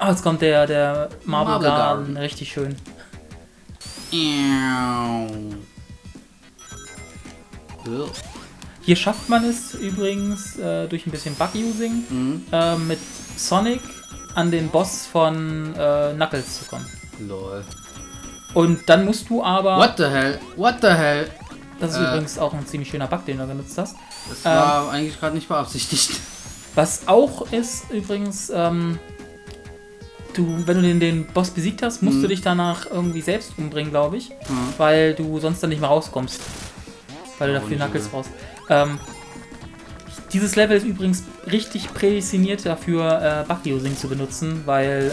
Oh, jetzt kommt der Marble Garden. Richtig schön. Hier schafft man es übrigens durch ein bisschen Bug-Using mit Sonic an den Boss von Knuckles zu kommen. Lol. Und dann musst du aber... What the hell? What the hell? Das ist übrigens auch ein ziemlich schöner Bug, den du genutzt hast. Das war eigentlich gerade nicht beabsichtigt. Was auch ist übrigens... wenn du den Boss besiegt hast, musst du dich danach irgendwie selbst umbringen, glaube ich. Weil du sonst dann nicht mehr rauskommst. Weil du dafür Knuckles brauchst. Dieses Level ist übrigens richtig prädestiniert dafür, Bug-Using zu benutzen, weil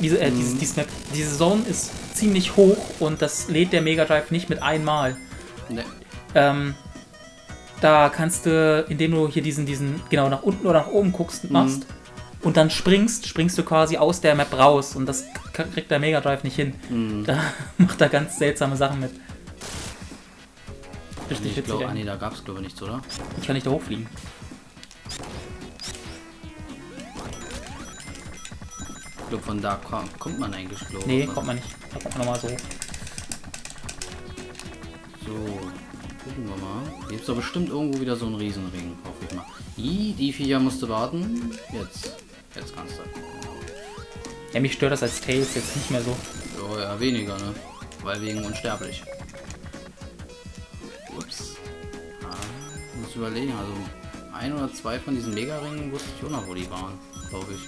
diese Zone ist ziemlich hoch und das lädt der Mega Drive nicht mit einmal. Nee. Da kannst du, indem du hier diesen genau nach unten oder nach oben guckst, machst und dann springst du quasi aus der Map raus und das kriegt der Mega Drive nicht hin. Da macht er ganz seltsame Sachen mit. Richtig witzig. Nee, da gab es glaube ich nichts, oder? Ich kann nicht da hochfliegen. Ich glaube von da kommt man eigentlich, glaube ich. Nee, kommt man nicht. Da kommt man nochmal so. So, gucken wir mal. Hier gibt es doch bestimmt irgendwo wieder so einen Riesenring, hoffe ich mal. Die Viecher musste warten. Jetzt kannst du. Ja, mich stört das als Tails jetzt nicht mehr so. Oh ja, weniger, ne? Weil wegen unsterblich. Ups. Ich muss überlegen, also ein oder zwei von diesen Mega-Ringen wusste ich auch noch, wo die waren, glaube ich.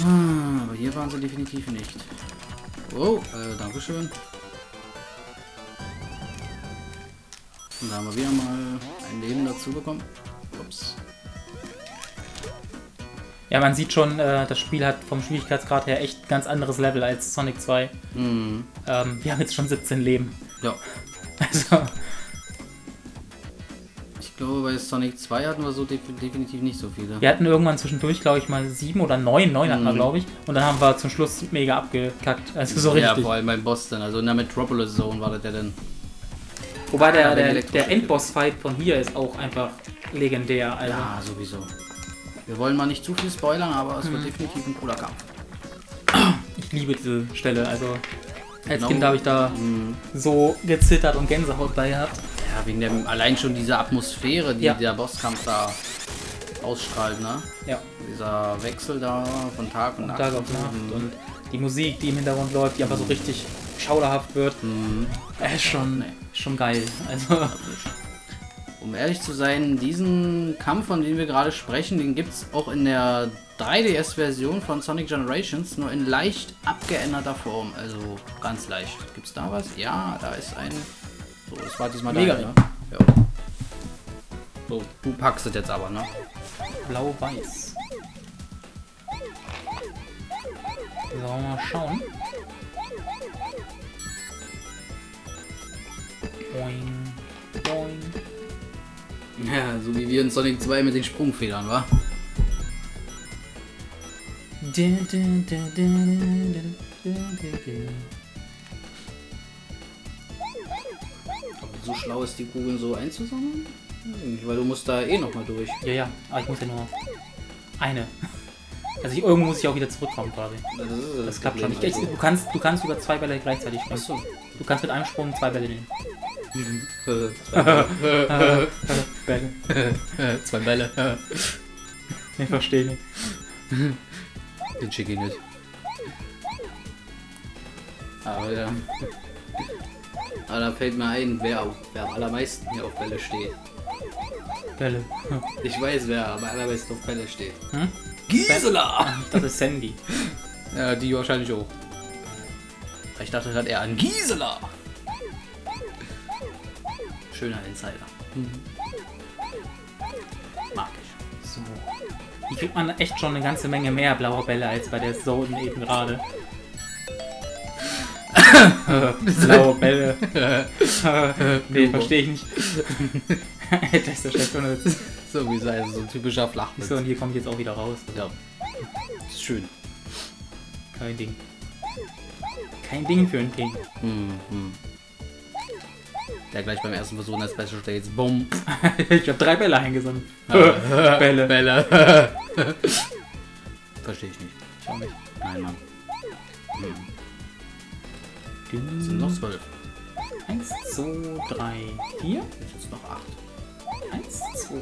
Aber hier waren sie definitiv nicht. Oh, dankeschön. Und da haben wir wieder mal ein Leben dazu bekommen. Ups. Ja, man sieht schon, das Spiel hat vom Schwierigkeitsgrad her echt ein ganz anderes Level als Sonic 2. Wir haben jetzt schon 17 Leben. Ja. Also. Ich glaube, bei Sonic 2 hatten wir so definitiv nicht so viele. Wir hatten irgendwann zwischendurch, glaube ich, mal 7 oder 9 hatten wir, glaube ich. Und dann haben wir zum Schluss mega abgekackt. Also so richtig. Ja, vor allem beim Boss dann. Also in der Metropolis Zone war das ja dann. Wobei der Endboss-Fight von hier ist auch einfach legendär. Also. Ja, sowieso. Wir wollen mal nicht zu viel spoilern, aber es wird definitiv ein cooler Kampf. Ich liebe diese Stelle, also als Kind habe ich da so gezittert und Gänsehaut bei gehabt. Ja, wegen allein schon dieser Atmosphäre, die der Bosskampf da ausstrahlt, ne? Ja. Dieser Wechsel da von Tag und Nacht. Tag und Nacht und die Musik, die im Hintergrund läuft, die einfach so richtig schauderhaft wird. Schon geil. Also. Um ehrlich zu sein, diesen Kampf, von dem wir gerade sprechen, den gibt es auch in der 3DS-Version von Sonic Generations, nur in leicht abgeänderter Form. Also ganz leicht. Gibt es da was? Ja, da ist ein. So, das war diesmal mega. Ne? Ja. So, du packst es jetzt aber, ne? Blau-Weiß. So, mal schauen. Boing, boing. Ja, so wie wir in Sonic 2 mit den Sprungfedern, wa? So schlau ist die Kugeln so einzusammeln? Weil du musst da eh nochmal durch. Ja, aber ich muss ja nur eine. Also irgendwo muss ich auch wieder zurückkommen quasi. Das klappt schon. Du kannst über 2 Bälle gleichzeitig springen. Achso. Du kannst mit einem Sprung 2 Bälle nehmen. 2 Bälle. Ich verstehe nicht. Den schick ich nicht. Aber da fällt mir ein, wer am allermeisten hier auf Bälle steht. Bälle. Ich weiß, wer am allermeisten auf Bälle steht. Hm? Gisela! Das ist Sandy. Ja, die wahrscheinlich auch. Ich dachte gerade eher an Gisela. Schöner Insider. Mag ich. So. Hier kriegt man echt schon eine ganze Menge mehr blaue Bälle als bei der Zone eben gerade. Blaue Bälle. Nee, verstehe ich nicht. Das ist der schlechte Witz. So wie sei so ein typischer Flachwitz. So, und hier kommt jetzt auch wieder raus. Ja. Ist schön. Kein Ding. Kein Ding für ein King. der gleich beim ersten Versuch in der Special States. Bumm. Ich habe 3 Bälle eingesammelt. Bälle. Bälle. Verstehe ich nicht. Ich auch nicht. Nein, Mann. Hm. Das sind noch 12. 1, 2, 3, 4. Jetzt noch 8. 1, 2,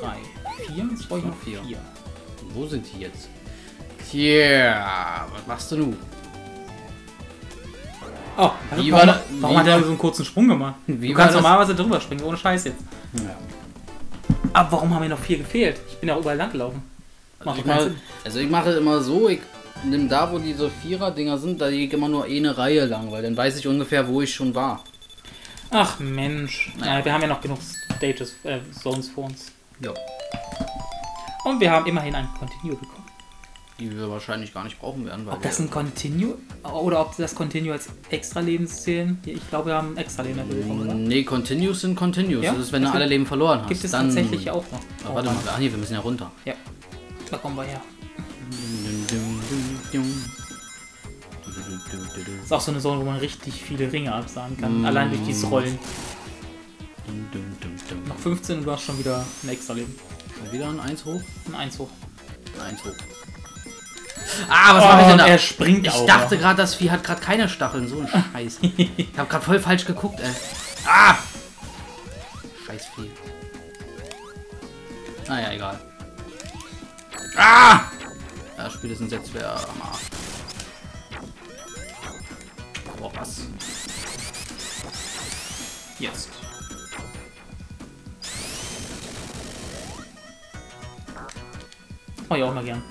3, 4. Jetzt brauche ich noch 4. Wo sind die jetzt? Yeah. Was machst du nun? Oh, also warum hat er so einen kurzen Sprung gemacht? Du kannst normalerweise drüber springen, ohne Scheiß jetzt. Ja. Aber warum haben mir noch 4 gefehlt? Ich bin ja überall lang gelaufen. Also ich mache immer so, ich nehme da, wo diese Vierer-Dinger sind, da gehe ich immer nur eine Reihe lang, weil dann weiß ich ungefähr, wo ich schon war. Ach Mensch. Ja, wir haben ja noch genug Stages, Zones vor uns. Ja. Und wir haben immerhin ein Continue bekommen. Die wir wahrscheinlich gar nicht brauchen werden. Weil ob das ein Continue oder ob das Continue als extra Leben zählen? Ich glaube, wir haben ein extra Leben bekommen. Nee, Continues sind Continues. Ja? Das ist, wenn du alle Leben verloren hast. Gibt es dann tatsächlich auch noch. Oh, warte mal, ach nee, wir müssen ja runter. Ja, da kommen wir her. Das ist auch so eine Zone, wo man richtig viele Ringe absagen kann. Allein durch dieses Rollen. Nach 15 war es schon wieder ein extra Leben. Schon wieder ein 1 hoch? Ein 1 hoch. Ein 1 hoch. Ah, was mache ich denn da? Er springt auch. Ich dachte gerade, das Vieh hat gerade keine Stacheln. So ein Scheiß. Ich habe gerade voll falsch geguckt, ey. Ah! Scheiß Vieh. Naja, egal. Ah! Ja, spätestens jetzt wäre am Arsch. Boah, was? Jetzt. Oh ja, auch mal gern.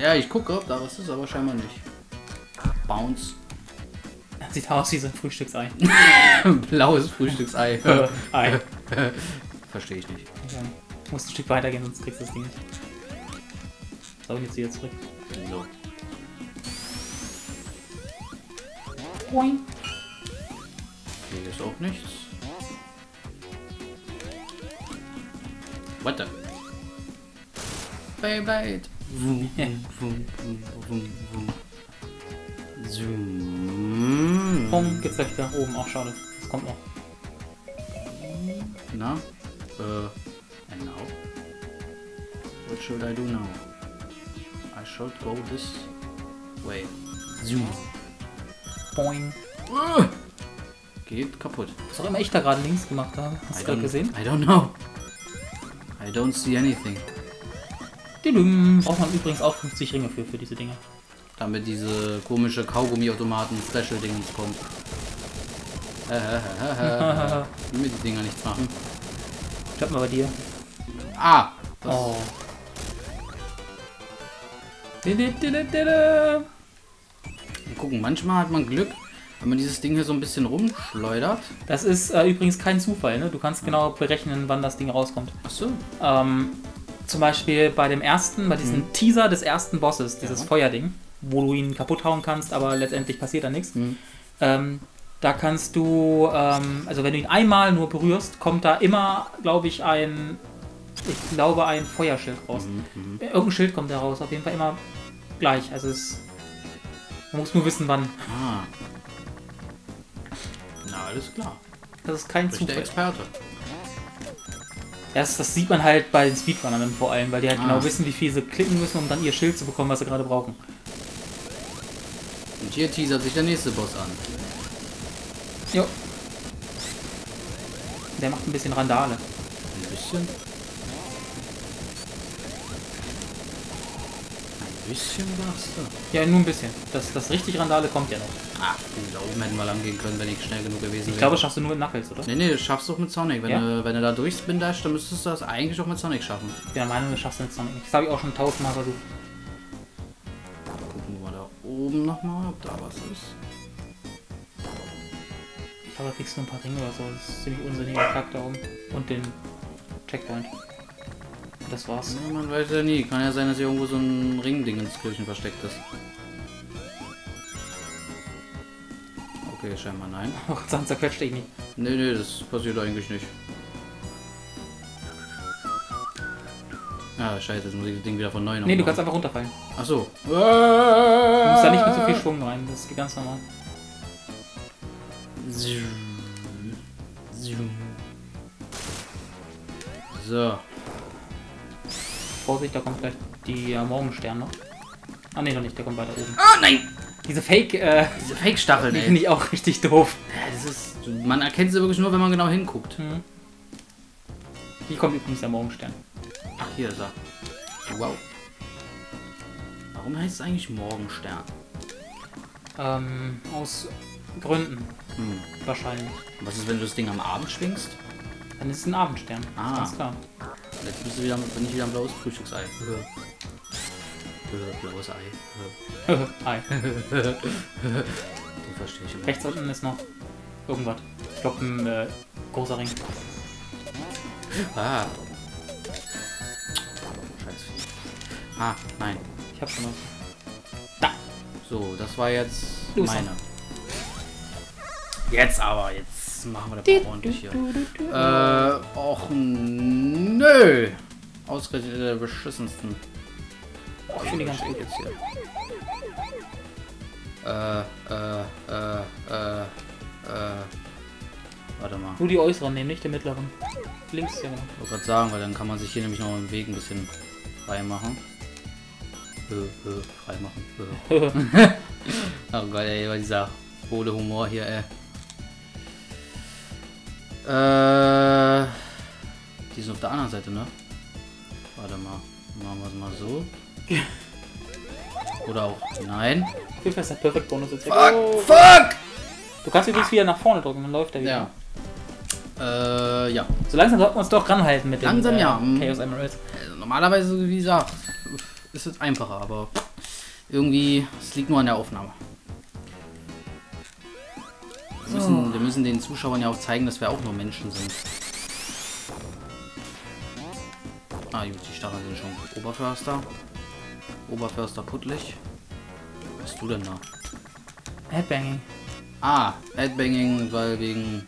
Ja, ich gucke, ob da was ist, aber scheinbar nicht. Bounce. Sieht aus wie so ein Frühstücksei. Blaues Frühstücksei. Ei. Verstehe ich nicht. Okay. Du musst ein Stück weitergehen, sonst kriegst du das Ding nicht. So, jetzt hier zurück. So. Boing. Hier ist auch nichts. What the? Beyblade. Zoom, zoom, zoom, zoom. Komm, geht's gleich nach oben. Auch schade. Das kommt noch. Na? And now? What should I do now? I should go this way. Zoom. Boing. Geht kaputt. Was auch immer ich da gerade links gemacht habe. Hast du gerade gesehen? I don't know. I don't see anything. Braucht man übrigens auch 50 Ringe für diese Dinge. Damit diese komische Kaugummi-Automaten-Special-Dingens kommt. Ich will die Dinger nichts machen. Stopp mal bei dir. Ah! Oh. Wir gucken, manchmal hat man Glück, wenn man dieses Ding hier so ein bisschen rumschleudert. Das ist übrigens kein Zufall, ne? Du kannst genau berechnen, wann das Ding rauskommt. Achso. Zum Beispiel bei dem ersten, bei diesem Teaser des ersten Bosses, dieses Feuerding, wo du ihn kaputt hauen kannst, aber letztendlich passiert da nichts. Da kannst du, also wenn du ihn einmal nur berührst, kommt da immer, glaube ich, ein Feuerschild raus. Irgendein Schild kommt da raus, auf jeden Fall immer gleich. Also man muss nur wissen, wann. Ah. Na, alles klar. Das ist kein Zufall. Experte. Das sieht man halt bei den Speedrunnern vor allem, weil die halt genau wissen, wie viel sie klicken müssen, um dann ihr Schild zu bekommen, was sie gerade brauchen. Und hier teasert sich der nächste Boss an. Jo. Der macht ein bisschen Randale. Ein bisschen machst du? Ja, nur ein bisschen. Das richtig Randale kommt ja noch. Ach, da oben hätten wir lang gehen können, wenn ich schnell genug gewesen wäre. Ich glaube, das schaffst du nur mit Knuckles, oder? Nee, das schaffst du auch mit Sonic. Wenn du da durchspin dashst, dann müsstest du das eigentlich auch mit Sonic schaffen. Ich bin der Meinung, das schaffst du mit Sonic. Das habe ich auch schon 1000 Mal versucht. Gucken wir mal da oben nochmal, ob da was ist. Ich glaube, da kriegst du nur ein paar Ringe oder so. Das ist ziemlich unsinniger Kack da oben. Und den Checkpoint. Das war's. Nee, man weiß ja nie. Kann ja sein, dass hier irgendwo so ein Ringding ins Kirchen versteckt ist. Okay, scheinbar nein. Oh, sonst zerquetscht ich nicht. Nee, das passiert eigentlich nicht. Ah, scheiße, jetzt muss ich das Ding wieder von neu machen. Du kannst einfach runterfallen. Ach so. Du musst da nicht mit so viel Schwung rein. Das geht ganz normal. So. Vorsicht, da kommt gleich die Morgenstern noch. Ah ne, noch nicht, der kommt weiter oben. Ah, nein! Diese Fake-Stacheln, die finde ich auch richtig doof. Ja, das ist, man erkennt sie wirklich nur, wenn man genau hinguckt. Mhm. Hier kommt übrigens der Morgenstern. Ach, hier ist er. Wow. Warum heißt es eigentlich Morgenstern? Aus Gründen. Hm. Wahrscheinlich. Was ist, wenn du das Ding am Abend schwingst? Dann ist es ein Abendstern. Ah. Ist ganz klar. Jetzt bist du wieder, bin ich wieder ein blaues Frühstücksei. Blaues Ei. Ei. Den verstehe ich immer. Rechts unten ist noch irgendwas. Ich glaube, ein großer Ring. Ah. Scheiße. Ah, nein. Ich hab's schon noch. Da. So, das war jetzt meine. Jetzt aber, jetzt machen wir das mal ordentlich hier. Och, nö. Ausgerechnet der beschissensten. Oh, ich finde die ganz gut jetzt hier. Warte mal. Nur die äußeren nehmen, nicht den mittleren. Links hier. Ich wollte gerade sagen, weil dann kann man sich hier nämlich noch im Weg ein bisschen frei machen. Frei machen. Oh Gott, ey, war dieser hohle Humor hier, ey. Die sind auf der anderen Seite, ne? Warte mal. Machen wir es mal so. Oder auch. Nein. Viel besser, Perfect Bonus jetzt. Fuck! Oh. Fuck! Du kannst übrigens wieder nach vorne drücken, dann läuft der wieder. Ja. Ja. So langsam sollten wir uns doch ranhalten mit dem Chaos Emeralds. Also normalerweise, wie gesagt, ist es einfacher, aber irgendwie, es liegt nur an der Aufnahme. Wir müssen den Zuschauern ja auch zeigen, dass wir auch nur Menschen sind. Ah, gut, die Stacheln sind schon. Oberförster. Oberförster Puttlich. Was hast du denn da? Headbanging. Ah, Headbanging, weil wegen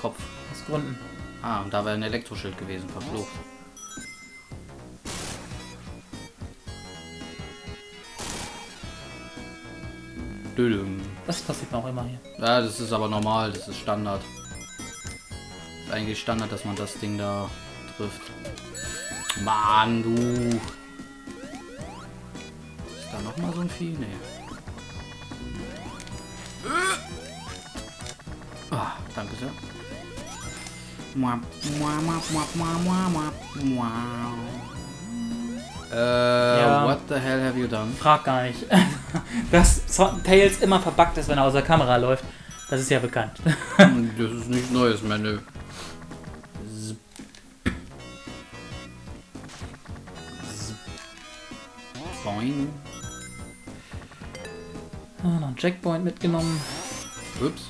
Kopf. Aus Gründen. Ah, und da wäre ein Elektroschild gewesen, verflucht. Das passiert mir auch immer hier. Ja, das ist aber normal, das ist Standard. Ist eigentlich Standard, dass man das Ding da trifft. Mann, du! Ist da nochmal so ein Vieh? Nee. Ah, danke sehr. What the hell have you done? Frag gar nicht. Dass Tails immer verbuggt ist, wenn er aus der Kamera läuft, das ist ja bekannt. Das ist nichts Neues, meine. Boing. Ah, noch ein Checkpoint mitgenommen. Ups.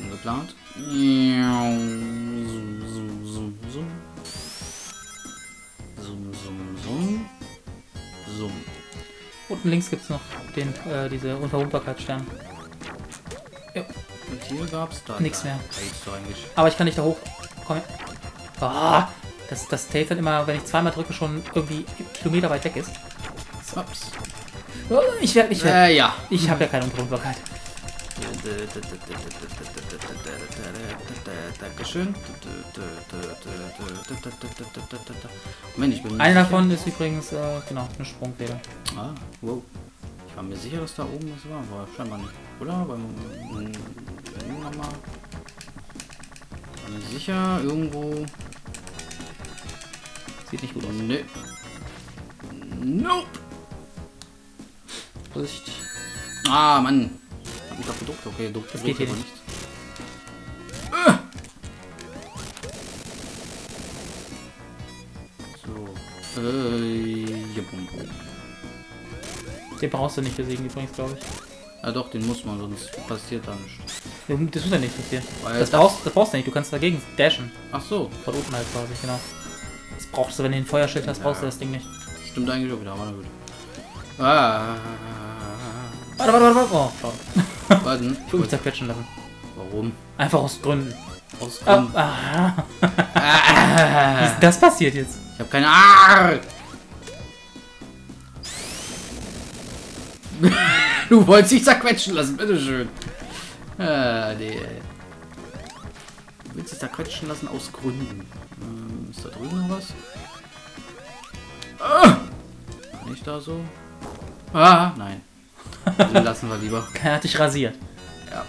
Ungeplant. Unten links gibt es noch den, diese Unverwundbarkeitsstern. Ja. Und hier gab es da nichts mehr. Aber ich kann nicht da hoch. Komm her. Ah, das Tail dann immer, wenn ich zweimal drücke, schon irgendwie Kilometer weit weg ist. So. Ich habe ja keine Unverwundbarkeit. Dankeschön. Einer davon ist übrigens, genau, eine Sprungfeder. Ah, wow. Ich war mir sicher, dass da oben was war, aber scheinbar nicht. Oder? War mir sicher, irgendwo. Sieht nicht gut aus. Nö. Nope. Vorsicht. Ah, Mann. Hab mich doch geduckt. Okay, duckt das geht hier nicht. So. Den brauchst du nicht besiegen übrigens, glaube ich. Ja doch, den muss man, sonst passiert da nichts. Das muss ja nicht passieren. Das brauchst du nicht, du kannst dagegen dashen. Ach so. Von oben halt quasi, genau. Das brauchst du, wenn du den Feuerschild hast, brauchst du das Ding nicht. Stimmt eigentlich auch wieder, aber na gut. Warte. Oh, schade. Warten. Ich will mich zerquetschen lassen. Warum? Einfach aus Gründen. Aus Gründen. Wie ist das passiert jetzt? Ich habe keine Ahnung. Du wolltest dich zerquetschen lassen, bitteschön. Ah, nee. Du willst es da quetschen lassen aus Gründen. Ist da drüben noch was? Ah! Nicht da so? Ah! Nein. Den lassen wir lieber. Er hat dich rasiert. Ja.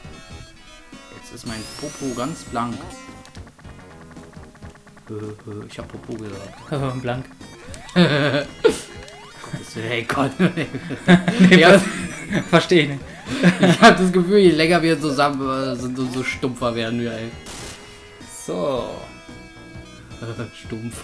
Jetzt ist mein Popo ganz blank. Ich hab Popo gesagt. Blank. Hey Gott. Nee, verstehe nicht. Ich hab das Gefühl, je länger wir zusammen sind, umso stumpfer werden wir, ey. So. Stumpf.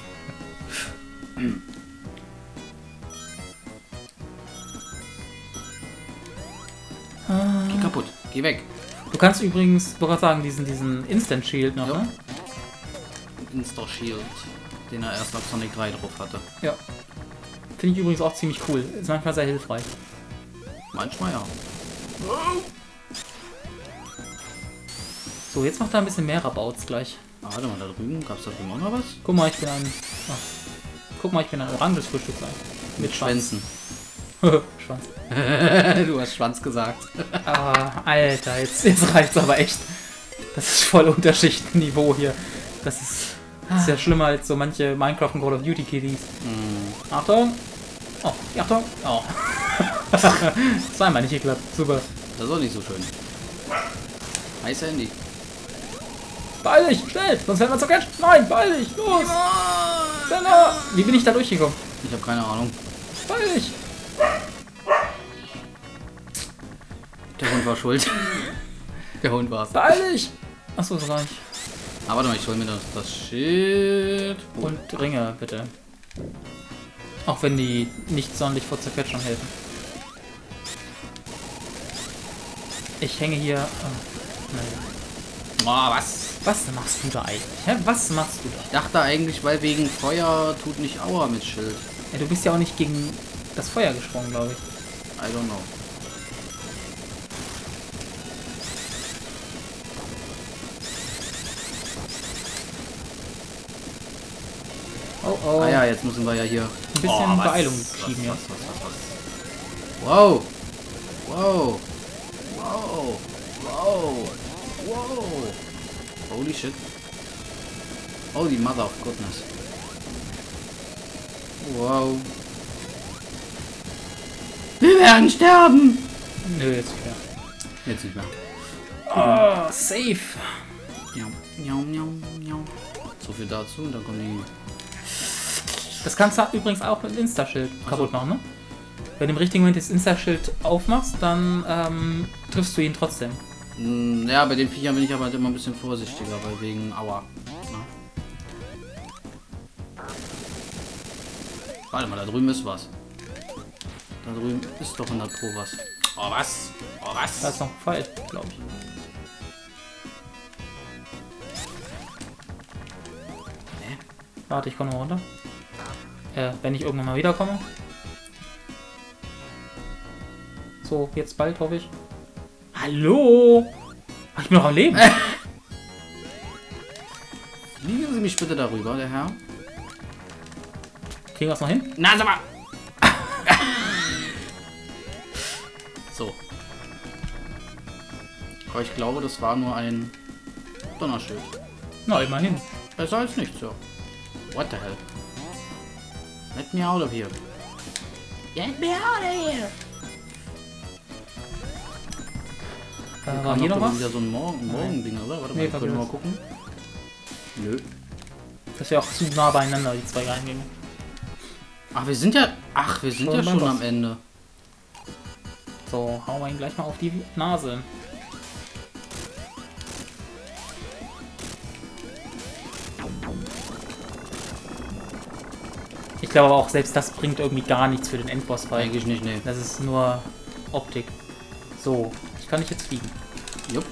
Geh kaputt. Geh weg. Du kannst übrigens, wollte sagen, diesen Instant Shield noch, ne? Insta Shield, den er erst auf Sonic 3 drauf hatte. Ja. Finde ich übrigens auch ziemlich cool. Ist manchmal sehr hilfreich. Manchmal ja. So, jetzt macht er ein bisschen mehr Rabauts gleich. Warte mal, da drüben gab's da drüben auch noch was? Guck mal, ich bin ein... Ach. Guck mal, ich bin ein oranges Frühstück gleich. Mit Schwänzen. Schwanz. Du hast Schwanz gesagt. Ah, Alter, jetzt reicht's aber echt. Das ist voll Unterschichtenniveau hier. Das ist ja schlimmer als so manche Minecraft und Call of Duty Kiddies. Mm. Achtung! Oh, Achtung! Oh. Zweimal nicht geklappt. Super. Das ist auch nicht so schön. Heiß Handy. Beeil dich! Schnell! Sonst werden wir zu Catch! Nein! Beeil dich! Los! Schneller! Wie bin ich da durchgekommen? Ich habe keine Ahnung. Beeil dich! Der Hund war schuld. Der Hund war's. Beeil dich! Achso, das reicht. Aber warte mal, ich hol mir das Schild. Und Ringe, bitte. Auch wenn die nicht sonderlich vor Zerquetschung helfen. Ich hänge hier... Boah, was? Was machst du da eigentlich? Hä? Was machst du da? Ich dachte eigentlich, weil wegen Feuer tut nicht Aua mit Schild. Ja, du bist ja auch nicht gegen das Feuer gesprungen, glaube ich. I don't know. Oh, oh. Ah ja, jetzt müssen wir ja hier ein bisschen Beeilung schieben. Wow! Wow! Wow! Wow! Wow! Holy shit! Holy mother of goodness! Wow! Wir werden sterben! Nö, jetzt nicht mehr. Jetzt nicht mehr. Oh, safe! So viel dazu und dann kommen die... Das kannst du übrigens auch mit Insta-Schild kaputt machen, ne? Wenn du im richtigen Moment das Insta-Schild aufmachst, dann triffst du ihn trotzdem. Ja, bei den Viechern bin ich aber halt immer ein bisschen vorsichtiger, weil wegen Aua. Na? Warte mal, da drüben ist was. Da drüben ist doch 100 Pro was. Oh, was? Oh, was? Da ist noch ein Pfeil, glaube ich. Hä? Warte, ich komme mal runter. Wenn ich irgendwann mal wiederkomme. So, jetzt bald, hoffe ich. Hallo! Ach, ich bin noch am Leben! Liegen Sie mich bitte darüber, der Herr. Kriegen wir es noch hin? Na, sag mal! So. Aber ich glaube, das war nur ein Donnerschild. Na, immerhin. Besser als nichts, ja. What the hell? Get me out of here. Get me out of here. War hier noch was? Wieder so ein Morgending, oder? Warte mal, nee, können wir mal gucken. Nö. Das ist ja auch zu nah beieinander, die zwei Eingänge. Ach, wir sind ja... Ach, wir sind schon ja schon am Ende. So, hauen wir ihn gleich mal auf die Nase. Ich glaube aber auch, selbst das bringt irgendwie gar nichts für den Endboss bei. Eigentlich nicht, ne. Das ist nur Optik. So, ich kann dich jetzt fliegen. Jupp.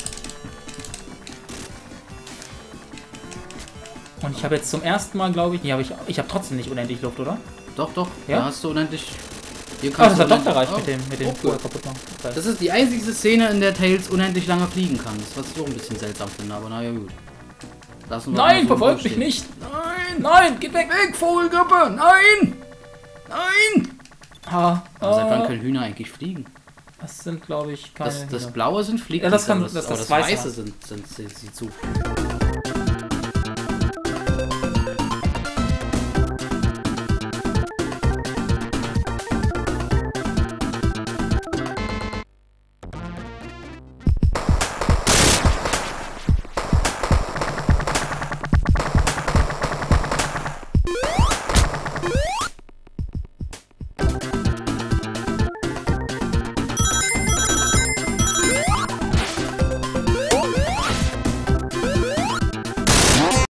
Und ich habe jetzt zum ersten Mal, glaube ich... Nee, ich habe trotzdem nicht unendlich Luft, oder? Doch, doch. Ja? Da hast du unendlich... Hier kannst das hat doch erreicht mit dem Flug kaputt machen. Das ist die einzige Szene, in der Tails unendlich lange fliegen kann. Das was ich so ein bisschen seltsam finde, aber naja, gut. Nein, verfolg mich nicht! Nein! Nein! Geht weg! Weg, Vogelgrippe! Nein! Nein! Seit wann können Hühner eigentlich fliegen? Das sind, glaube ich, keine... Das Blaue sind Fliegen. Ja, das kann... Das Weiße sind sie zu.